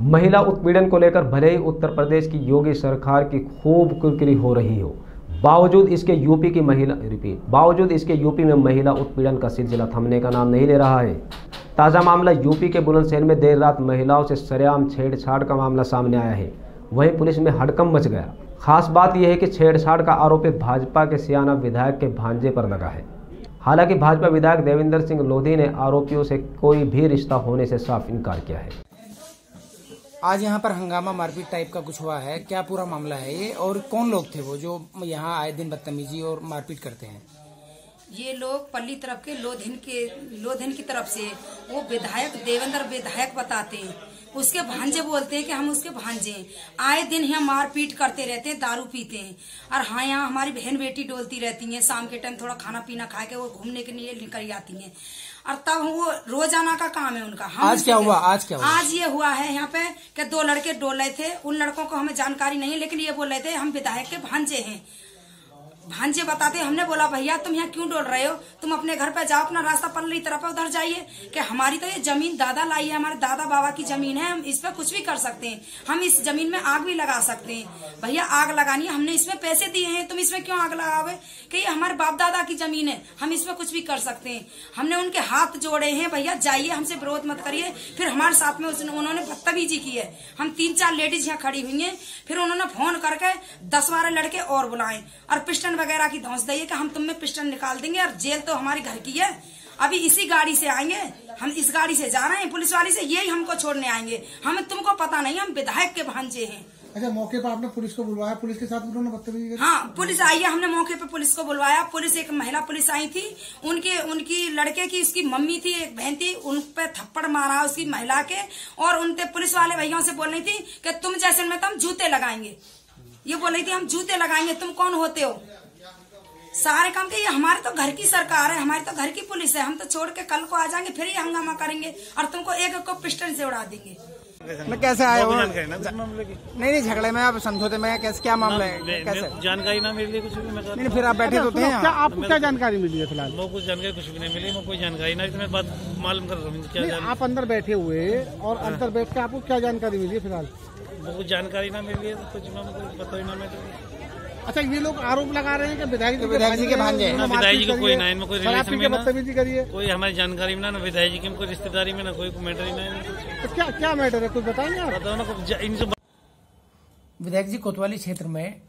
महिला उत्पीड़न को लेकर भले ही उत्तर प्रदेश की योगी सरकार की खूब किरकिरी हो रही हो, बावजूद इसके यूपी में महिला उत्पीड़न का सिलसिला थमने का नाम नहीं ले रहा है। ताज़ा मामला यूपी के बुलंदशहर में देर रात महिलाओं से सरेआम छेड़छाड़ का मामला सामने आया है। वहीं पुलिस में हड़कंप मच गया। खास बात यह है कि छेड़छाड़ का आरोप भाजपा के सियाना विधायक के भांजे पर लगा है। हालांकि भाजपा विधायक देवंदर लोधी ने आरोपियों से कोई भी रिश्ता होने से साफ इनकार किया है। आज यहाँ पर हंगामा मारपीट टाइप का कुछ हुआ है, क्या पूरा मामला है ये, और कौन लोग थे वो जो यहाँ आए दिन बदतमीजी और मारपीट करते हैं? ये लोग पल्ली तरफ के लोधिन की तरफ से, वो विधायक देवेंद्र विधायक बताते हैं, उसके भांजे बोलते हैं कि हम उसके भांजे आए दिन यहाँ मारपीट करते रहते हैं, दारू पीते हैं। और हाँ, यहाँ हमारी बहन बेटी डोलती रहती है, शाम के टाइम थोड़ा खाना पीना खा के वो घूमने के लिए निकल जाती है और तब वो रोजाना का काम है उनका। आज क्या हुआ? आज ये हुआ है यहाँ पे कि दो लड़के डोल रहे थे, उन लड़कों को हमें जानकारी नहीं, लेकिन ये बोल रहे थे हम विधायक के भांजे हैं। भांजे बताते, हमने बोला भैया तुम यहाँ क्यों डोल रहे हो, तुम अपने घर पे जाओ, अपना रास्ता पल्ली तरफ है उधर जाइए, कि हमारी तो ये जमीन दादा लाई है, हमारे दादा बाबा की जमीन है, हम इस पे कुछ भी कर सकते हैं, हम इस जमीन में आग भी लगा सकते हैं। भैया आग लगानी है, हमने इसमें पैसे दिए हैं, तुम इसमें क्यों आग लगाओगे, कि ये हमारे बाप दादा की जमीन है, हम इसमें कुछ भी कर सकते हैं। हमने उनके हाथ जोड़े हैं, भैया जाइए, हमसे विरोध मत करिए। फिर हमारे साथ में उन्होंने बदतमीजी की है। हम 3-4 लेडीज यहाँ खड़ी हुई है। फिर उन्होंने फोन करके 10-12 लड़के और बुलाए और पिस्टन वगैरह की धौंस दी कि हम तुम में पिस्टन निकाल देंगे और जेल तो हमारे घर की है, अभी इसी गाड़ी से आएंगे, हम इस गाड़ी से जा रहे हैं, पुलिस वाली से यही हमको छोड़ने आएंगे, हमें तुमको पता नहीं, हम विधायक के भांजे हैं। अच्छा, मौके पर आपने पुलिस को बुलवाया, पुलिस के साथ उन्होंने बदतमीजी? हाँ, पुलिस आई है, हमने मौके पर पुलिस को बुलवाया। पुलिस, एक महिला पुलिस आई थी, उनकी लड़के की उसकी मम्मी थी, एक बहन थी, उन पे थप्पड़ मारा उसकी महिला के, और उनके पुलिस वाले भैया से बोल रही थी कि तुम जैसे में तो हम जूते लगाएंगे, ये बोल रही थी हम जूते लगाएंगे, तुम कौन होते हो सारे काम के, ये हमारे तो घर की सरकार है, हमारे तो घर की पुलिस है, हम तो छोड़ के कल को आ जाएंगे, फिर ये हंगामा करेंगे और तुमको एक को पिस्टन से उड़ा देंगे। मैं कैसे आया हूँ? नहीं, झगड़े में आप समझौते में कैसे, क्या मामला है, कैसे? जानकारी ना मिली कुछ भी, नहीं फिर आप बैठे होते हैं, आपको क्या जानकारी मिली है? फिलहाल मैं कुछ जानकारी कुछ भी नहीं मिली, मैं कोई जानकारी नहीं, मैं बात मालूम कर रहा हूँ। आप अंदर बैठे हुए और अंदर बैठ के आपको क्या जानकारी मिली है? फिलहाल कुछ जानकारी ना मिली है, कुछ पता ही ना मिली। अच्छा, ये लोग आरोप लगा रहे हैं कि विधायक जी के भांजे हैं। विधायक जी का कोई ना, इनमें कोई रिलेशन में बदतमीजी करिए, कोई हमारी जानकारी में ना, विधायक जी की कोई रिश्तेदारी में ना, कोई मैटर ही नहीं। तो क्या मैटर है, कुछ बताएंगे आप? बताओ ना, इनसे। विधायक जी, कोतवाली क्षेत्र में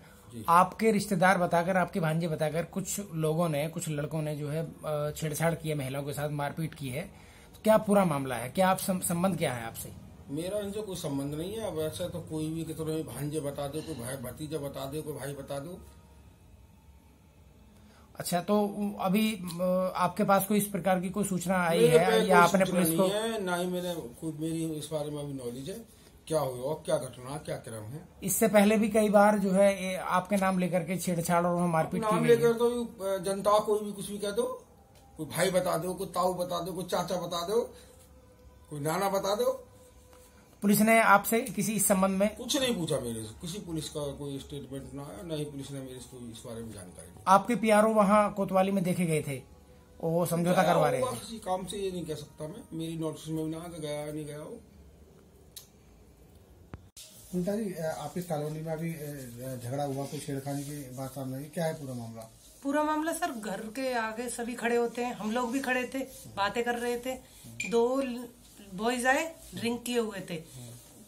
आपके रिश्तेदार बताकर, आपके भांजे बताकर कुछ लोगों ने, कुछ लड़कों ने जो है छेड़छाड़ की है, महिलाओं के साथ मारपीट की है, क्या पूरा मामला है, क्या आप संबंध क्या है आपसे? मेरा इनसे कोई संबंध नहीं है। अब ऐसा तो कोई भी कि तुम्हें भांजे बता दो, कोई भाई भतीजा बता दो, कोई भाई बता दो। अच्छा, तो अभी आपके पास कोई इस प्रकार की कोई सूचना आई है या आपने पुलिस को? ना ही मेरी इस बारे में अभी नॉलेज है, क्या हुआ, क्या घटना, क्या क्रम है। इससे पहले भी कई बार जो है आपके नाम लेकर के छेड़छाड़ और मारपीट नाम लेकर, तो जनता कोई भी कुछ भी कह दो, कोई भाई बता दो, कोई ताऊ बता दो, कोई चाचा बता दो, कोई नाना बता दो। पुलिस ने आपसे किसी इस संबंध में कुछ नहीं पूछा? मेरे से किसी पुलिस का कोई स्टेटमेंट ना आया, नहीं पुलिस ने मेरे को इस बारे में जानकारी दी। आपके पीआरओ वहाँ कोतवाली में देखे गए थे, वो समझौता करवा रहे थे किसी काम से, ये नहीं कह सकता मैं, मेरी नोटिस में भी ना आया, गया नहीं गया हो। सुनीता जी, आप इस कॉलोनी में अभी झगड़ा हुआ, कोई छेड़खानी की बात सामने आई, क्या है पूरा मामला? पूरा मामला सर, घर के आगे सभी खड़े होते हैं, हम लोग भी खड़े थे, बातें कर रहे थे, 2 बॉयज आए, ड्रिंक किए हुए थे,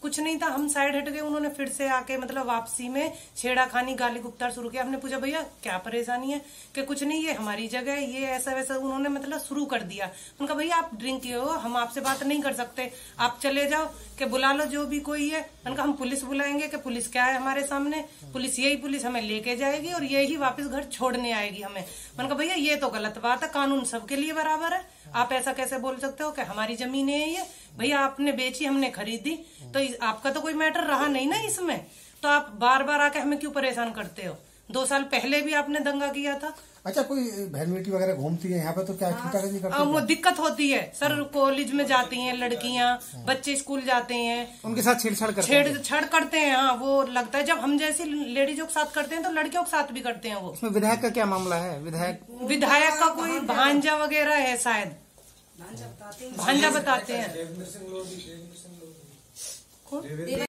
कुछ नहीं था, हम साइड हट गए, उन्होंने फिर से आके मतलब वापसी में छेड़ाखानी, गाली गुप्तार शुरू किया। हमने पूछा भैया क्या परेशानी है, कि कुछ नहीं ये हमारी जगह है, ये ऐसा वैसा उन्होंने मतलब शुरू कर दिया। उनका भैया आप ड्रिंक किए हो, हम आपसे बात नहीं कर सकते, आप चले जाओ, कि बुला लो जो भी कोई है। उनका हम पुलिस बुलाएंगे, कि पुलिस क्या है हमारे सामने, पुलिस यही पुलिस हमें लेके जाएगी और यही वापस घर छोड़ने आएगी हमें। उनका भैया ये तो गलत बात है, कानून सबके लिए बराबर है, आप ऐसा कैसे बोल सकते हो कि हमारी जमीन है ये, भैया आपने बेची हमने खरीदी, तो आपका तो कोई मैटर रहा नहीं ना इसमें, तो आप बार बार आके हमें क्यों परेशान करते हो? 2 साल पहले भी आपने दंगा किया था। अच्छा, कोई बहन बेटी वगैरह घूमती है यहाँ पे तो क्या छेड़खानी करती है? वो दिक्कत होती है सर, कॉलेज में जाती हैं लड़कियाँ, बच्चे स्कूल जाते हैं, उनके साथ छेड़छाड़ करते हैं। हाँ, वो लगता है जब हम जैसी लेडीजों के साथ करते हैं तो लड़कियों के साथ भी करते हैं। वो इसमें विधायक का क्या मामला है? विधायक का कोई भांजा वगैरह है शायद, भांजा बताते हैं। कौन?